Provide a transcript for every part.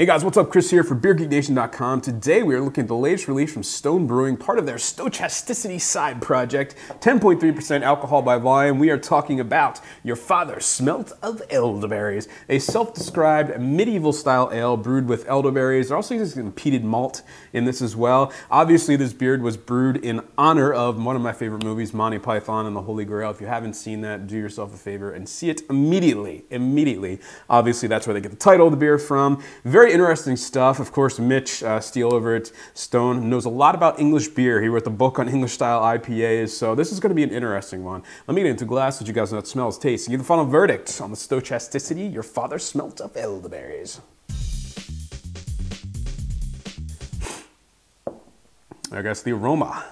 Hey guys, what's up? Chris here for BeerGeekNation.com. Today we are looking at the latest release from Stone Brewing, part of their Stochasticity side project, 10.3% alcohol by volume. We are talking about Your Father Smelt of Elderberries, a self-described medieval-style ale brewed with elderberries. They're also using peated malt in this as well. Obviously, this beer was brewed in honor of one of my favorite movies, Monty Python and the Holy Grail. If you haven't seen that, do yourself a favor and see it immediately. Obviously, that's where they get the title of the beer from. Very interesting stuff. Of course, Mitch Steele over at Stone knows a lot about English beer. He wrote the book on English-style IPAs, so this is going to be an interesting one. Let me get into a glass so you guys know what smells, tastes, and give the final verdict on the Stochasticity, Your Father Smelt of Elderberries. I guess the aroma.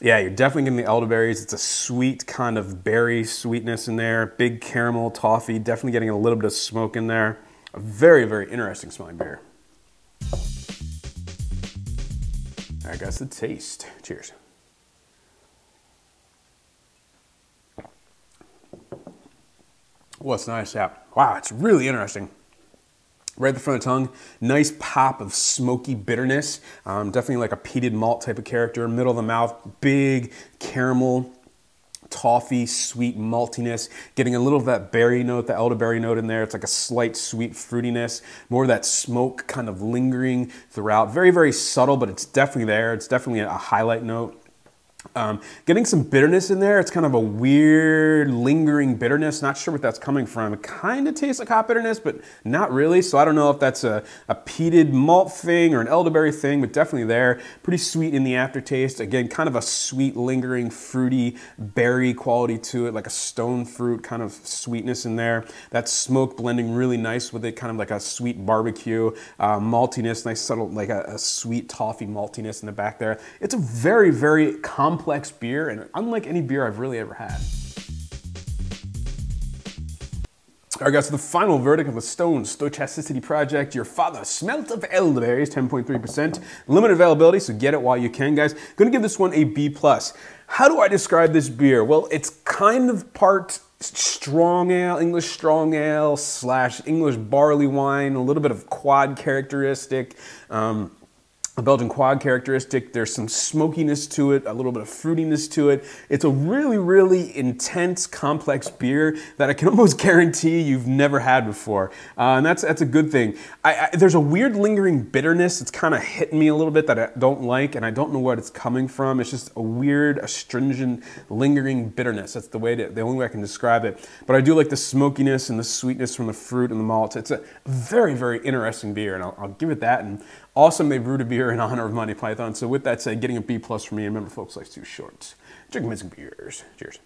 Yeah, you're definitely getting the elderberries. It's a sweet kind of berry sweetness in there. Big caramel, toffee, definitely getting a little bit of smoke in there. A very, very interesting smelling beer. I guess the taste. Cheers. Well, it's nice. Yeah. Wow, it's really interesting. Right at the front of the tongue, nice pop of smoky bitterness. Definitely like a peated malt type of character. Middle of the mouth, big caramel, toffee, sweet maltiness, getting a little of that berry note, the elderberry note in there. It's like a slight sweet fruitiness, more of that smoke kind of lingering throughout. Very, very subtle, but it's definitely there. It's definitely a highlight note. Getting some bitterness in there. It's kind of a weird lingering bitterness. Not sure what that's coming from. It kind of tastes like hop bitterness, but not really. So I don't know if that's a peated malt thing or an elderberry thing, but definitely there. Pretty sweet in the aftertaste. Again, kind of a sweet, lingering, fruity, berry quality to it, like a stone fruit kind of sweetness in there. That smoke blending really nice with it, kind of like a sweet barbecue, maltiness, nice subtle, like a sweet toffee maltiness in the back there. It's a very, very complex beer, and unlike any beer I've really ever had. All right, guys, so the final verdict of the Stone Stochasticity project, Your Father Smelt of Elderberries, 10.3%. Limited availability, so get it while you can, guys. Gonna give this one a B+. How do I describe this beer? Well, it's kind of part strong ale, English strong ale / English barley wine, a little bit of quad characteristic. A Belgian quad characteristic. There's some smokiness to it, a little bit of fruitiness to it. It's a really, really intense, complex beer that I can almost guarantee you've never had before. And that's a good thing. There's a weird lingering bitterness. It's kind of hitting me a little bit that I don't like, and I don't know what it's coming from. It's just a weird, astringent, lingering bitterness. That's the only way I can describe it. But I do like the smokiness and the sweetness from the fruit and the malt. It's a very, very interesting beer, and I'll give it that. And awesome, they brewed a beer in honor of Monty Python. So with that said, getting a B+ for me. Remember, folks, life's too short. Drink amazing beers. Cheers.